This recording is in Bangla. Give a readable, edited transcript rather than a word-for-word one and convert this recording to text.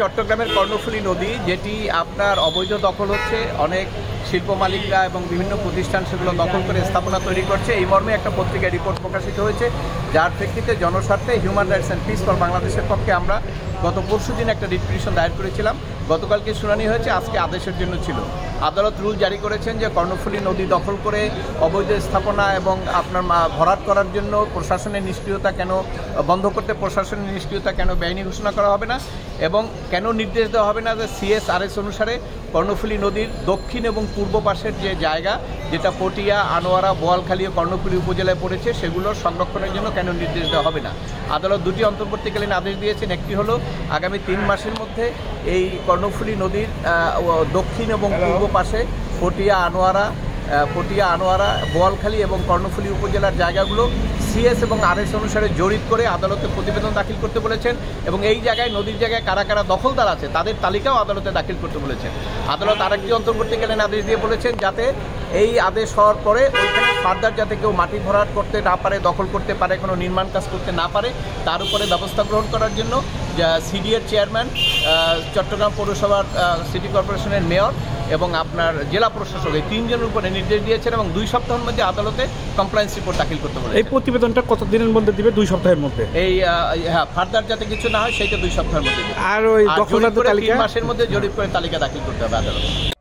চট্টগ্রামের কর্ণফুলী নদী যেটি আপনার অবৈধ দখল হচ্ছে, অনেক শিল্প মালিকরা এবং বিভিন্ন প্রতিষ্ঠান সেগুলো দখল করে স্থাপনা তৈরি করছে। এই মর্মে একটা পত্রিকায় রিপোর্ট প্রকাশিত হয়েছে, যার প্রেক্ষিতে জনস্বার্থে human rights and peace for বাংলাদেশের পক্ষে আমরা গত পরশুদিন একটা রিট পিটিশন দায়ের করেছিলাম। গতকালকে শুনানি হয়েছে, আজকে আদেশের জন্য ছিল। আদালত রুল জারি করেছেন যে কর্ণফুলী নদী দখল করে অবৈধ স্থাপনা এবং আপনার ভরাট করার জন্য প্রশাসনের নিষ্ক্রিয়তা কেন বন্ধ করতে প্রশাসনের নিষ্ক্রিয়তা কেন বেআইনি ঘোষণা করা হবে না, এবং কেন নির্দেশ দেওয়া হবে না যে সিএসআরএস অনুসারে কর্ণফুলী নদীর দক্ষিণ এবং পূর্ব পাশের যে জায়গা, যেটা পটিয়া, আনোয়ারা, বোয়ালখালী ও কর্ণফুলী উপজেলায় পড়েছে, সেগুলোর সংরক্ষণের জন্য কেন নির্দেশ দেওয়া হবে না। আদালত দুটি অন্তর্বর্তীকালীন আদেশ দিয়েছেন। একটি হলো আগামী 3 মাসের মধ্যে এই কর্ণফুলী নদীর দক্ষিণ এবং পূর্ব পাশে পটিয়া, আনোয়ারা, বোয়ালখালী এবং কর্ণফুলী উপজেলার জায়গাগুলো সিএস এবং আরএস অনুসারে জরিপ করে আদালতে প্রতিবেদন দাখিল করতে বলেছেন, এবং এই জায়গায় নদীর জায়গায় কারা কারা দখলদার আছে তাদের তালিকাও আদালতে দাখিল করতে বলেছেন। আদালত আরেকটি অন্তর্বর্তীকালীন আদেশ দিয়ে বলেছেন, যাতে এই আদেশ হওয়ার পরে ওইখানে ফার্দার যাতে কেউ মাটি ভরাট করতে না পারে, দখল করতে পারে, কোনো নির্মাণ কাজ করতে না পারে, তার উপরে ব্যবস্থা গ্রহণ করার জন্য সিডিএর চেয়ারম্যান, চট্টগ্রাম পৌরসভার সিটি কর্পোরেশনের মেয়র এবং আপনার জেলা প্রশাসক, এই 3 জনের উপরে নির্দেশ দিয়েছেন এবং 2 সপ্তাহের মধ্যে আদালতে কমপ্লায়েন্স রিপোর্ট দাখিল করতে বলেছেন। এই প্রতিবেদনটা কতদিনের মধ্যে দিবে? 2 সপ্তাহের মধ্যে। এই হ্যাঁ, ফার্দার যাতে কিছু না হয় সেটা 2 সপ্তাহের মধ্যে। আর ওই দখলদারদের তালিকা 3 মাসের মধ্যে জরিপ করে তালিকা দাখিল করতে হবে আদালতে।